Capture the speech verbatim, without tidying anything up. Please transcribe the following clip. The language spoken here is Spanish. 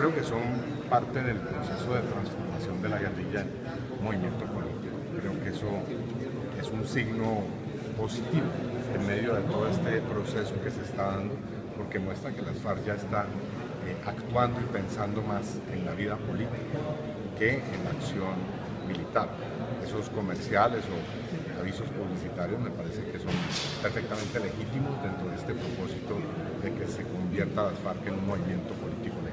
creo que son parte del proceso de transformación de la guerrilla en movimiento político. Creo que eso es un signo positivo en medio de todo este proceso que se está dando, porque muestra que las FARC ya están eh, actuando y pensando más en la vida política que en la acción militar. Esos comerciales o avisos publicitarios me parece que son perfectamente legítimos dentro de este propósito de que se convierta las FARC en un movimiento político legítimo.